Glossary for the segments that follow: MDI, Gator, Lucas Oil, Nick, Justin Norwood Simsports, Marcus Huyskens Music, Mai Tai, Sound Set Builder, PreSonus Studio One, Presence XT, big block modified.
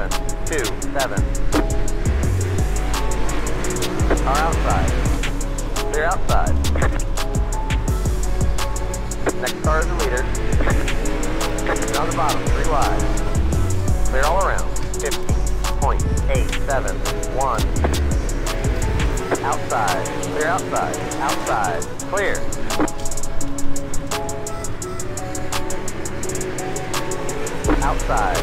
727 are outside. They're outside. Next car is the leader. Down the bottom, 3 wide. Clear all around. 50.871. Outside. Clear outside. Outside. Clear. Outside.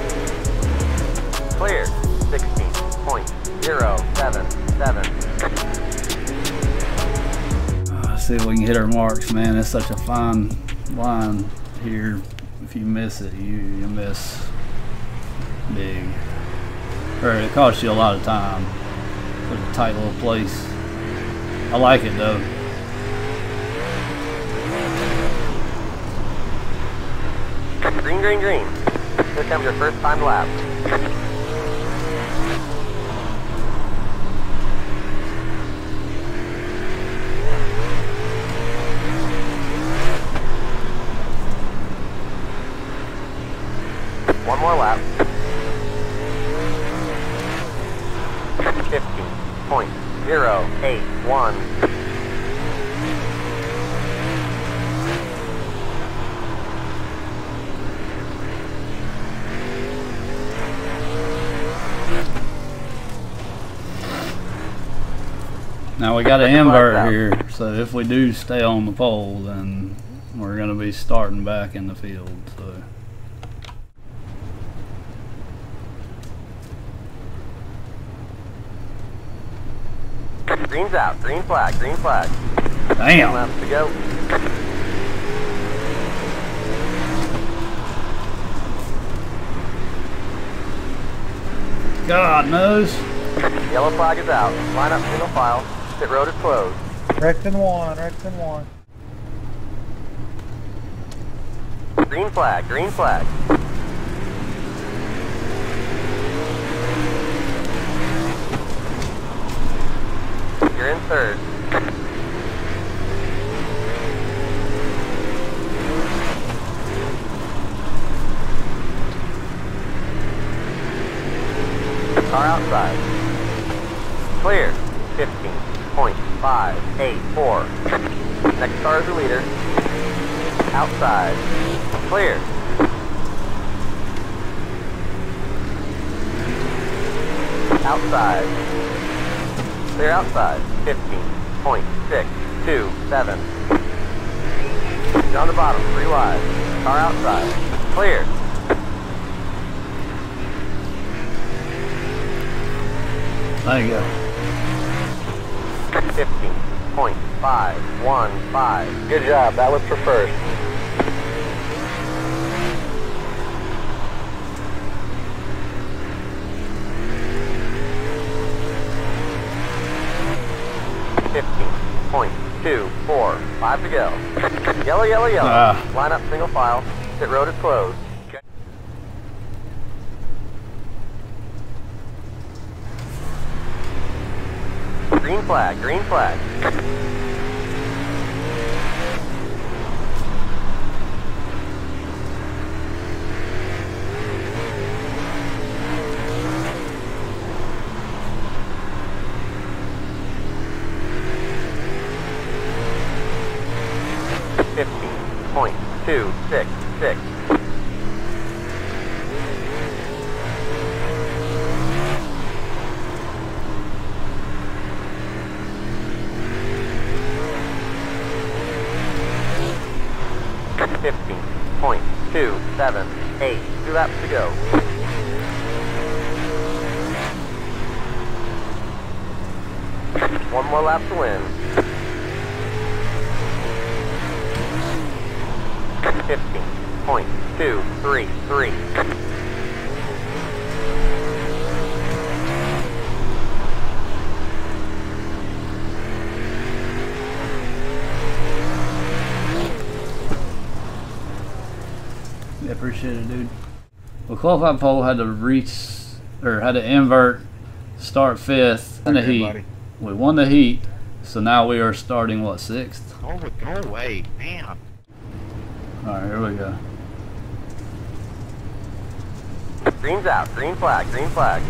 Clear. 16.077. See if we can hit our marks, man. That's such a fine line here. If you miss it, you miss big. Or it costs you a lot of time. Put a tight little place. I like it though. Green, green, green. Here comes your first time lap. One more lap. 50.081. Now we got an invert here, so if we do stay on the pole, then we're going to be starting back in the field. So. Green's out, green flag, green flag. Damn. 1 lap to go. God knows. Yellow flag is out. Line up single file. Pit road is closed. Rex in one. Green flag, green flag. You're in third. Car outside. Clear. 15.584. Next car is the leader. Outside. Clear. Outside. Clear outside. 15.627. Down the bottom, 3 wide. Car outside. Clear. There you go. 15.515. Good job, that was for first. .245 to go. Yellow, yellow, yellow. Line up single file. Pit road is closed. Green flag, green flag. Appreciate it, dude. Well, qualified pole had to reach or had to invert, start 5th in the heat. Buddy. We won the heat, so now we are starting what, 6th? Oh, go away, man. All right, here we go. Green's out. Green flag. Green flag.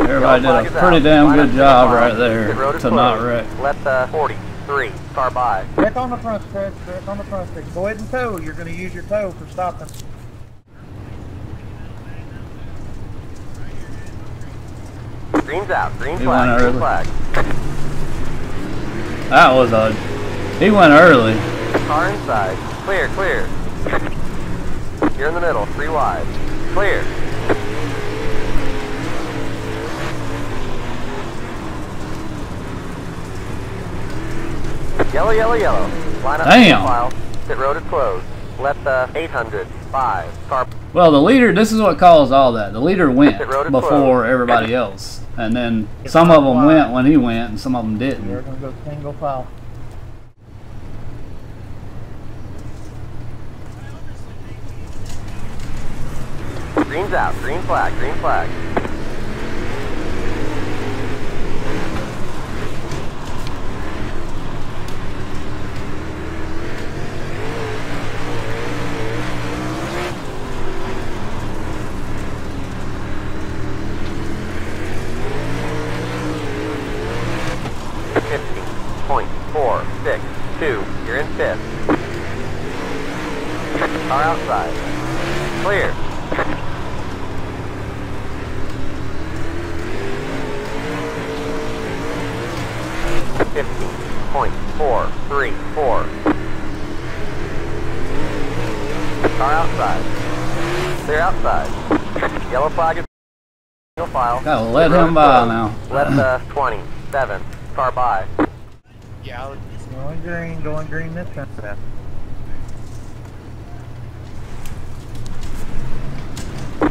Everybody did a pretty damn good job right there to not wreck. Let the 43 car by. Check on the front stick. Check on the front stick. Go ahead and tow. You're going to use your tow for stopping. Green's out. Green flag. Green flag. That was odd. He went early. Car inside. Clear. Clear. You're in the middle. Three wide. Clear. Yellow. Yellow. Yellow. Line up. Damn. Pit road is closed. Left the 805. Car. Well, the leader. This is what caused all that. The leader went before everybody else. And then some of them went when he went, and some of them didn't. We're going to go single file. Green's out. Green flag. Green flag. Gotta let him by now. Let the 27 car by. Yeah, going green this time.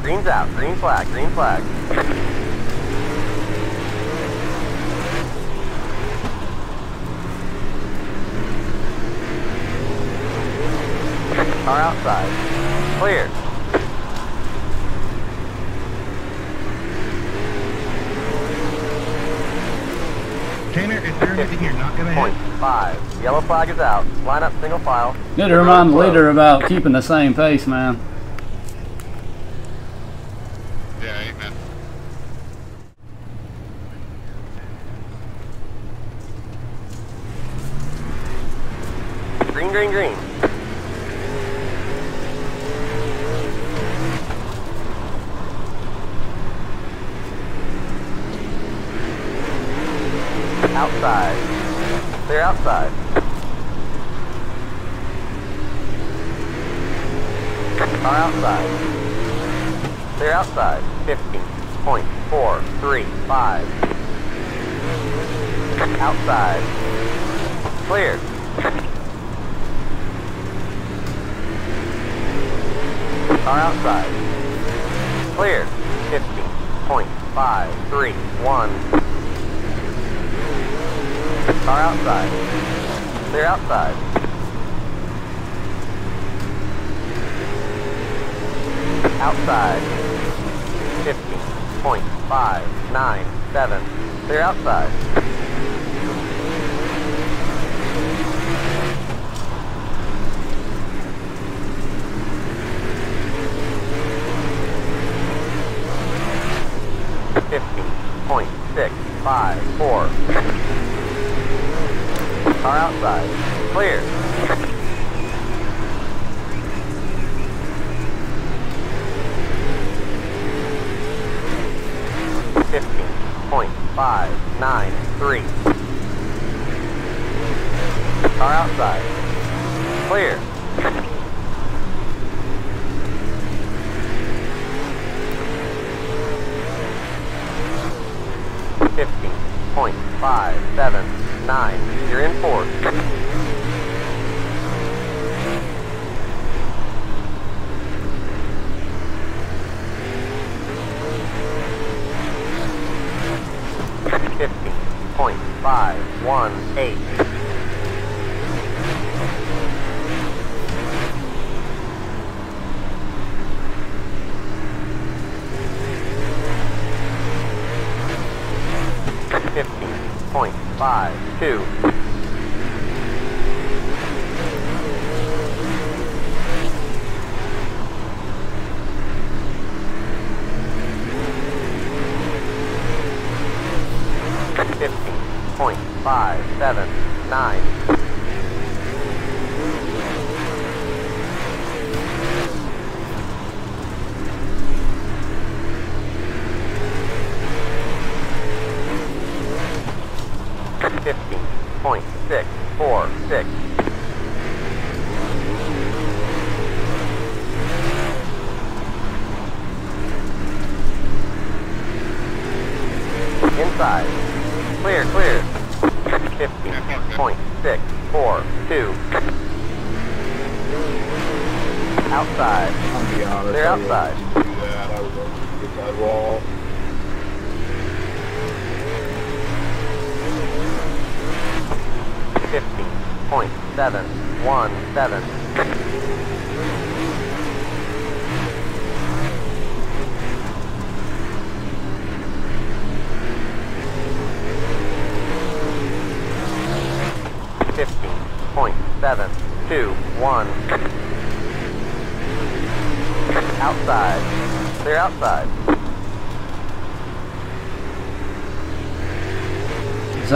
Green's out. Green flag. Green flag. Car outside. Clear. Tanner, if they're getting here, not gonna hit. 5. Yellow flag is out. Line up single file. Need to remind the leader about keeping the same pace, man. Yeah, amen. Green, green, green. Outside. They're outside. Car outside. They're outside. 15.435. Outside. Clear. Car outside. Clear. 15.531. Car outside. They're outside. Outside. 15.597. They're outside. Car outside. Clear. $15.593. Car outside. Clear. $15.579. You're in fourth. $15.518. $15.52. 7, 9.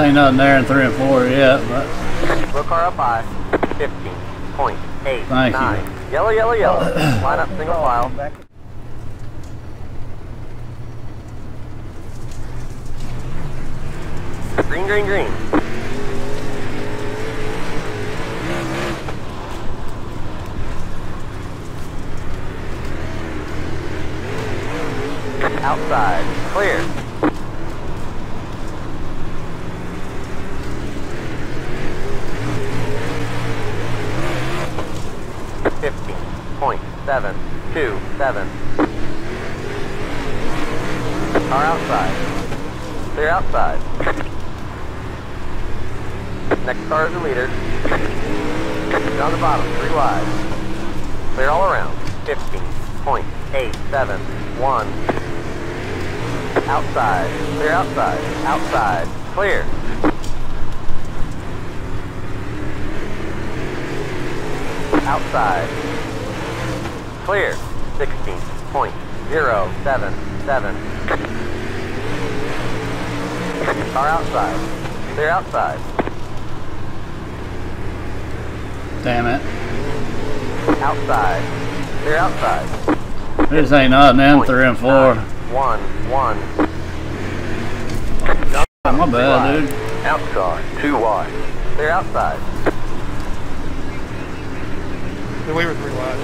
Ain't nothing there in 3 and 4 yet, but look car up high. 15.8. Thank 9. You. Yellow, yellow, yellow. Line up single file. Green, green, green. Outside. Clear. Outside, clear. Outside, clear. 16.077. Car outside, clear outside. Damn it. Outside, clear outside. This ain't nothing in 3 and 4. 1, 1. My bad, dude. Outside, 2 wide. They're outside. They were 3 wide.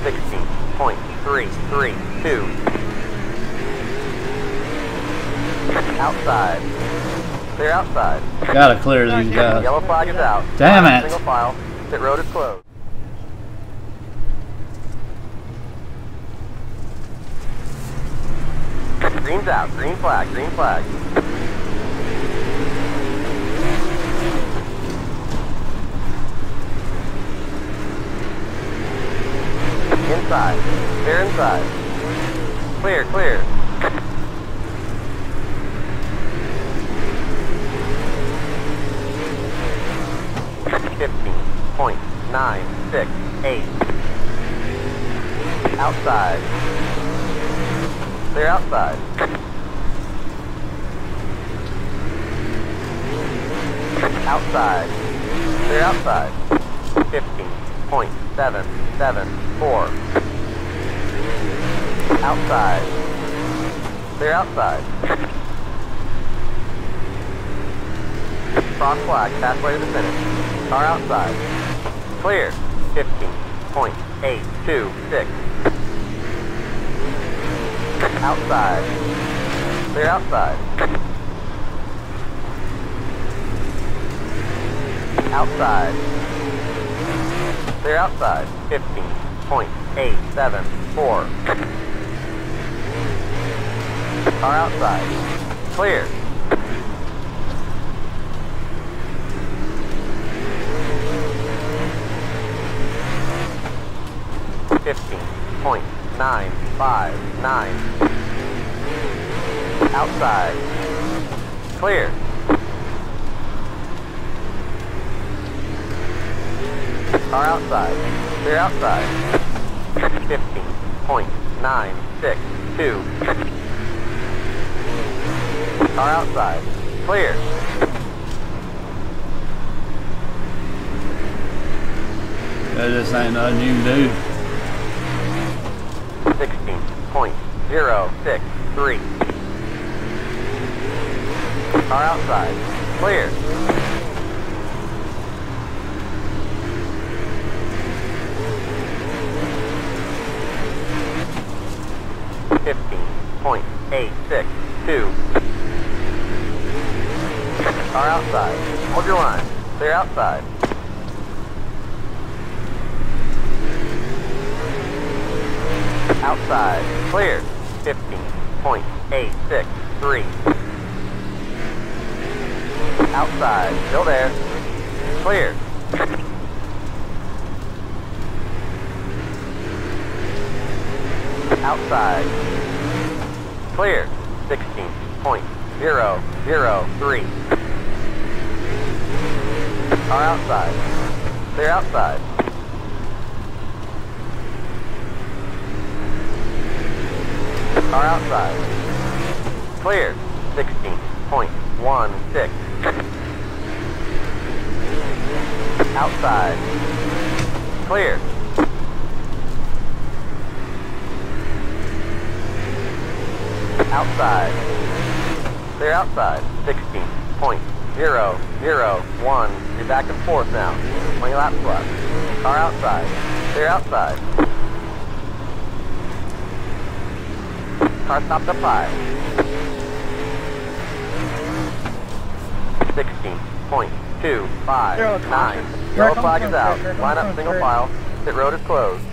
16.332. Outside. They're outside. Gotta clear these guys. Yellow flag is out. Damn it. Single file. Pit road is closed. Green's out, green flag, green flag. Inside, clear inside. Clear, clear. .968. Outside. Clear outside. Outside. Clear outside. 15.774. Outside. Clear outside. Cross flag, pathway to the finish. Car outside. Clear. 15.826. Outside. Clear outside. Outside. Clear outside. 15.874. Car outside. Clear. .959. Outside. Clear. 2 outside. Clear outside. 15.962. Car outside. Clear. That just ain't nothing you can do. 16.063. Car outside. Clear. Car outside. Hold your line. Clear outside. Outside. Clear. 15.863. Outside. Still there. Clear. Outside. Clear. 16.003. Car outside. Clear outside. Car outside. Clear. 16.16. Outside. Clear. Outside. Clear outside. 16.001. You're back and forth now. 20 laps left. Car outside. Clear outside. Car stopped up high. 16.259. Yellow flag is out. Line up single file. Pit road is closed.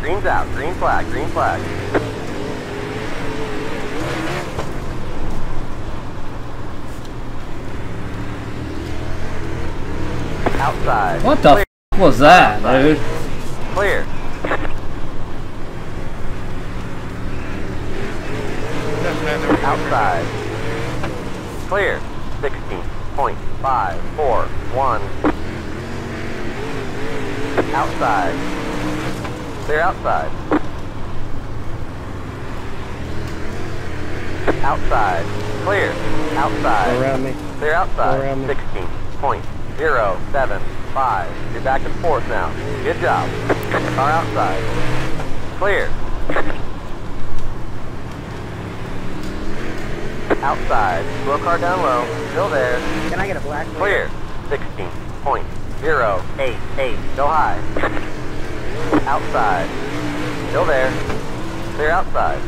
Green's out. Green flag. Green flag. Outside. What the f was that, dude? Clear. Outside. Clear. 16.541. Outside. Clear outside. Outside. Clear. Outside. Around me. Clear outside. 16.075. You're back and forth now. Good job. Car outside. Clear. Outside. Slow car down low. Still there. Can I get a black? Clear. 16.088. Go high. Outside. Still there. Clear outside.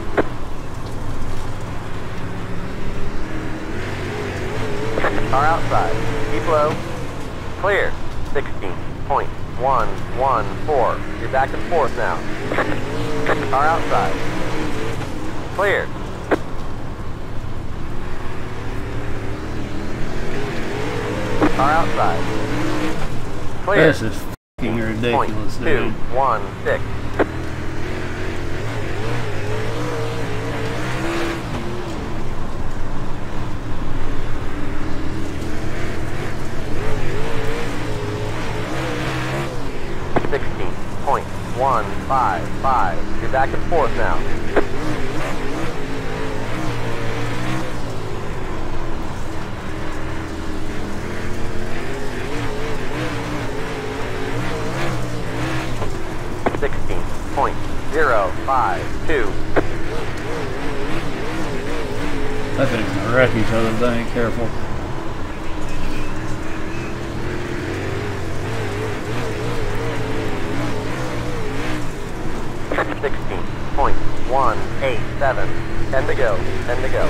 Car outside. Keep low. Clear. 16.114. You're back and forth now. Car outside. Clear. Car outside. Clear. This is f***ing ridiculous, dude. 16. You're back and forth now. .052. That thing's gonna wreck each other. They ain't careful. 16.187. 10 to go. 10 to go.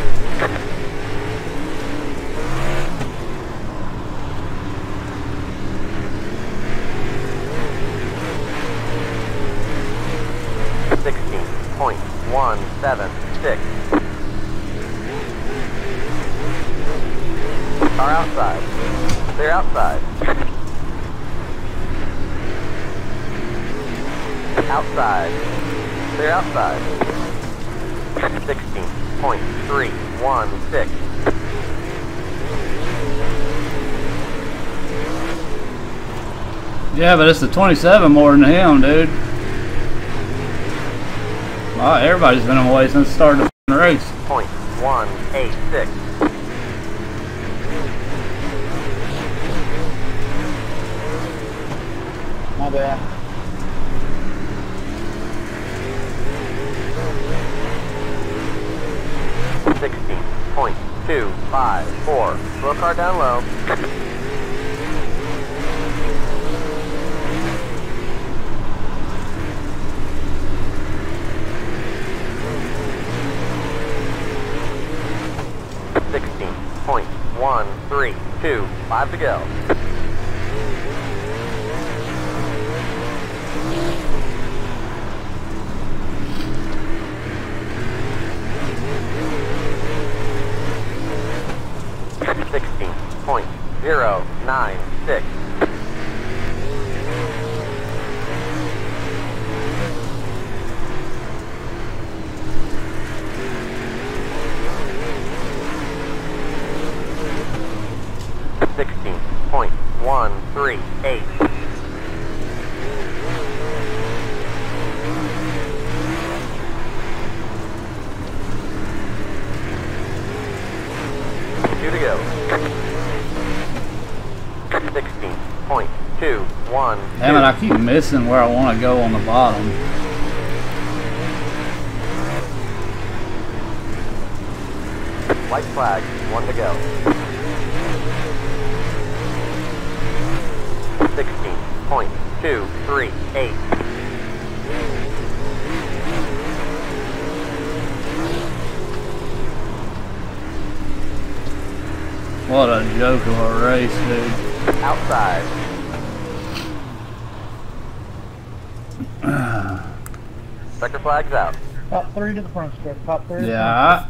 .176. Car outside. Clear outside. Outside. Clear outside. 16.316. Yeah, but it's the 27 more than him, dude. Wow, everybody's been away since the start of the race. 0.186. My bad. Two, five, four. Slow car down low. Sixteen point 132. 5 to go. 16.096. 16.138. 2 to go. 16.21. Damn it, I keep missing where I want to go on the bottom. 1 to go. 16.238. What a joke of a race, dude. Outside. Sector flags out. Top 3 to the front strip. Top 3. Yeah,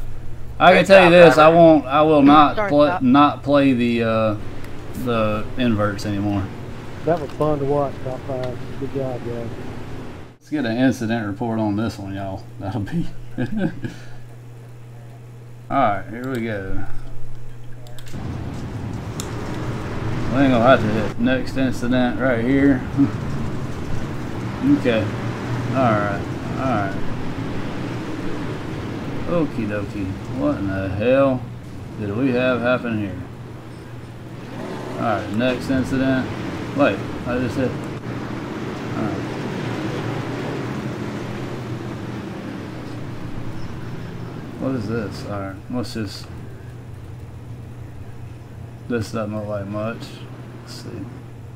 I can tell you this. I will not play the inverts anymore. That was fun to watch. Top 5. Good job, guys. Let's get an incident report on this one, y'all. That'll be. All right, here we go. I think I'll have to hit next incident right here. Okay. Alright. Alright. Okie dokie. What in the hell did we have happen here? Alright, next incident. Wait, I just hit. Alright. What is this? Alright, let's just. This doesn't look like much. Let's see.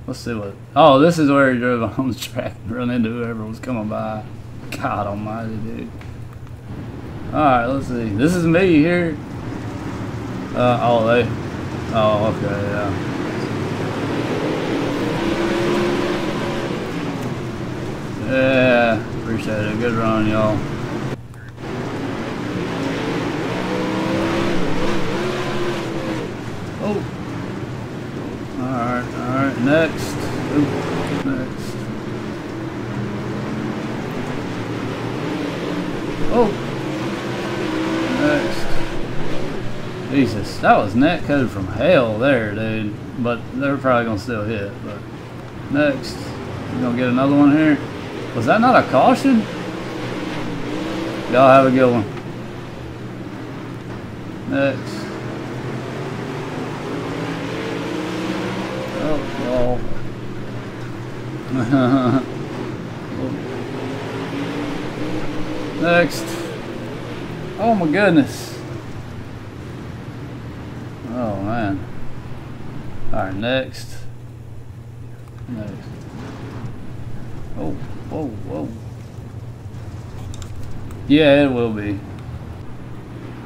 Let's see what. Oh, this is where he drove on the track and run into whoever was coming by. God almighty, dude. Alright, let's see. This is me here. Oh, okay, yeah. Yeah, appreciate it. Good run, y'all. Oh. Alright, next. Ooh, next. Oh! Next. Jesus, that was net code from hell there, dude. But they're probably gonna still hit, but next. We're gonna get another one here. Was that not a caution? Y'all have a good one. Next. Next. Oh my goodness. Oh man. Alright, next. Next. Oh, whoa, whoa. Yeah, it will be.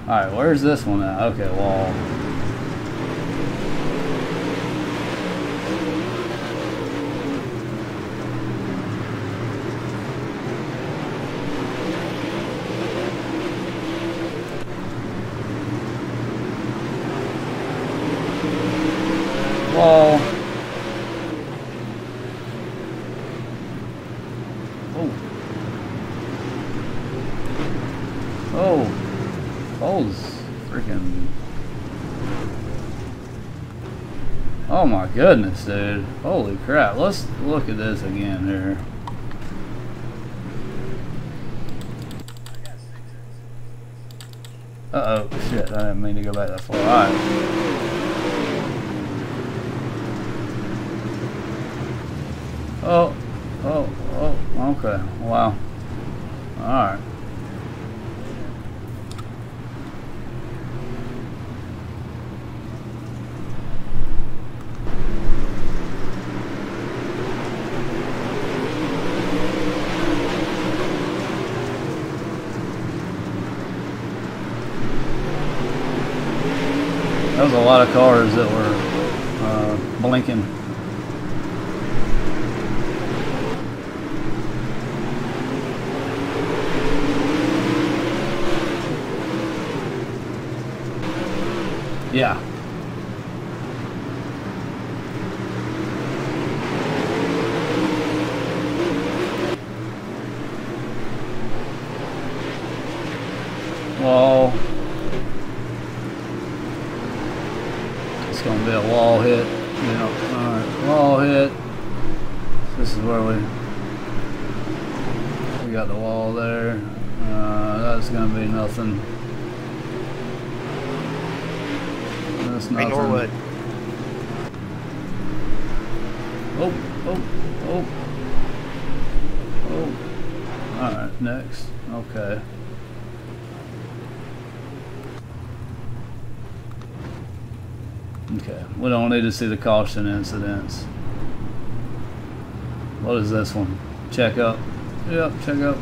Alright, where's this one at? Okay, wall. Oh my goodness, dude. Holy crap. Let's look at this again here. Uh oh, shit, I didn't mean to go back that far. Alright. Oh, oh, oh, okay, wow. Alright. That was a lot of cars that were blinking. Yeah. Well. It's gonna be a wall hit, you know. Alright, wall hit. This is where we got the wall there. That's gonna be nothing. That's nothing. Hey, Norwood. Oh, oh, oh, oh. Alright, next. Okay. Okay, we don't need to see the caution incidents. What is this one? Check up. Yep, check up.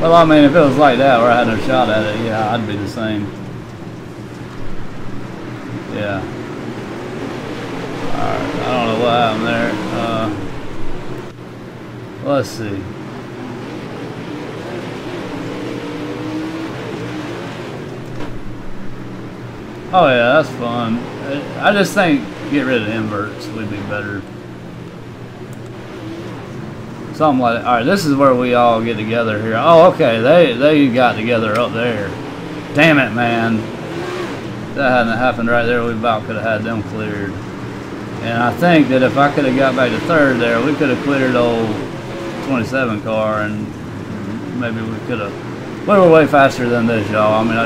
Well, I mean, if it was like that where I had no shot at it, yeah, I'd be the same. Yeah. Alright, I don't know what happened there. Let's see. Oh yeah, that's fun. I just think get rid of inverts would be better. Something like that. Alright, this is where we all get together here. Oh, okay, they got together up there. Damn it, man. If that hadn't happened right there, we about could have had them cleared. And I think that if I could have got back to third there, we could have cleared old 27 car, and maybe we could have. We were way faster than this, y'all. I mean,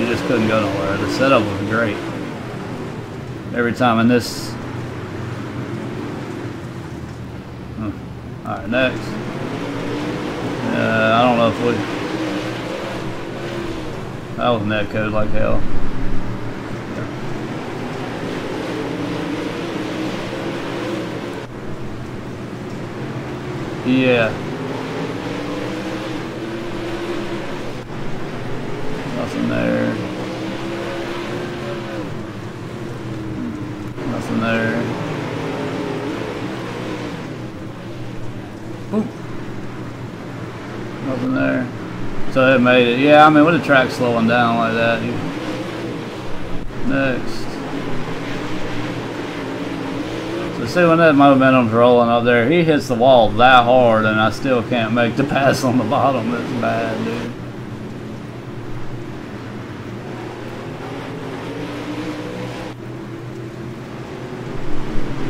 you just couldn't go nowhere. The setup was great every time. And this. All right, next. I don't know if we. That was netcode like hell. Yeah. Nothing there. Nothing there. Boop. Nothing there. So it made it. Yeah, I mean, with the track slowing down like that. Next. See, when that momentum's rolling up there, he hits the wall that hard, and I still can't make the pass on the bottom. That's bad, dude.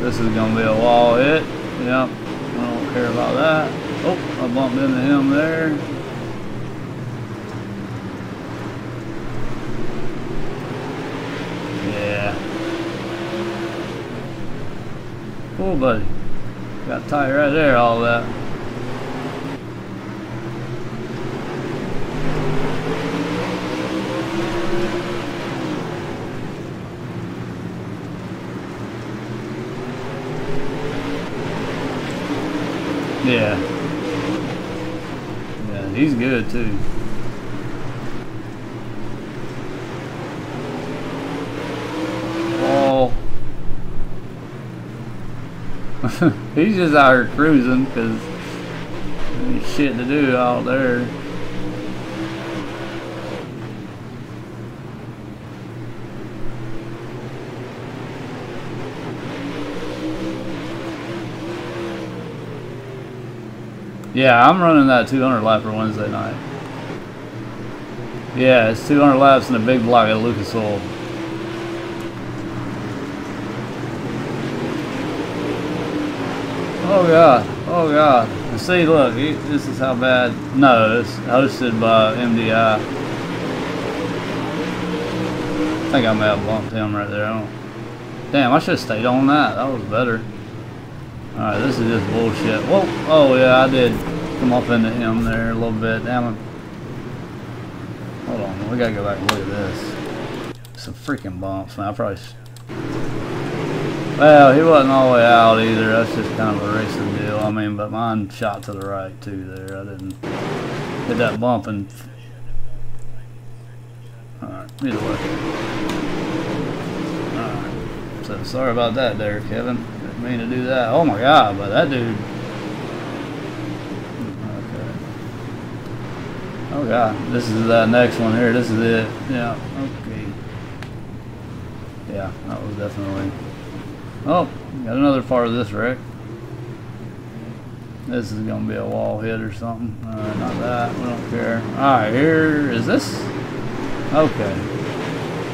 This is gonna be a wall hit. Yep, I don't care about that. Oh, I bumped into him there. Cool, buddy. Got tight right there, all that. Yeah. Yeah, he's good, too. He's just out here cruising because there's shit to do out there. Yeah, I'm running that 200 lap for Wednesday night. Yeah, it's 200 laps in a big block at Lucas Oil. Oh god, oh god. And see, look, this is how bad. No, it's hosted by MDI. I think I may have bumped him right there. Damn, I should have stayed on that. That was better. Alright, this is just bullshit. Whoa, oh yeah, I did come up into him there a little bit. Damn it. Hold on, we gotta go back and look at this. Some freaking bumps, man. I probably. Well, he wasn't all the way out either. That's just kind of a racing deal. I mean, but mine shot to the right too there. I didn't hit that bump and. Alright, either way. Alright, so sorry about that there, Kevin. Didn't mean to do that. Oh my god, but that dude. Oh god, this is that next one here, this is it. Yeah, okay. Yeah, that was definitely. Oh, got another part of this wreck. This is gonna be a wall hit or something. Not that, we don't care. Alright, here is this. Okay.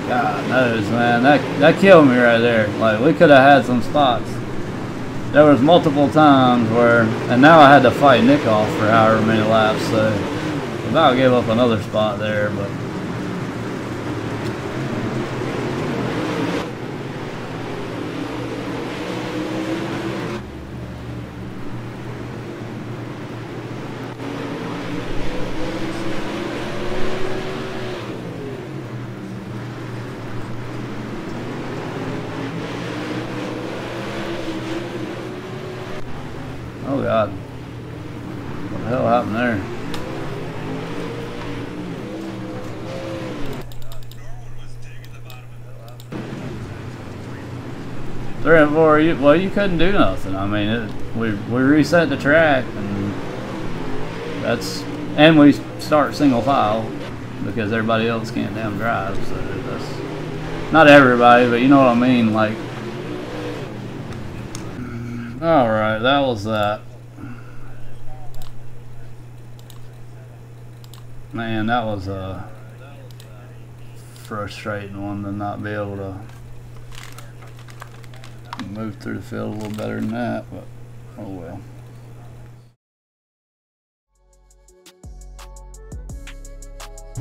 God knows, man, that killed me right there. Like, we could have had some spots. There was multiple times where, and now I had to fight Nick off for however many laps, so. About gave up another spot there, but oh god, what the hell happened there? Three and four, well, you couldn't do nothing. I mean, we reset the track, and and we start single file because everybody else can't damn drive. So that's not everybody, but you know what I mean. Like, all right, that was that. Man, that was a frustrating one to not be able to. Move through the field a little better than that, but oh well.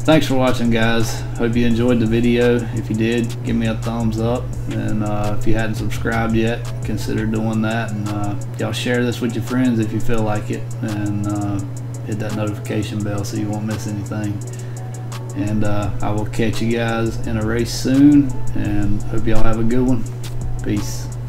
Thanks for watching, guys. Hope you enjoyed the video. If you did, give me a thumbs up, and if you hadn't subscribed yet, consider doing that, and y'all share this with your friends if you feel like it, and hit that notification bell so you won't miss anything. And I will catch you guys in a race soon, and hope y'all have a good one. Peace.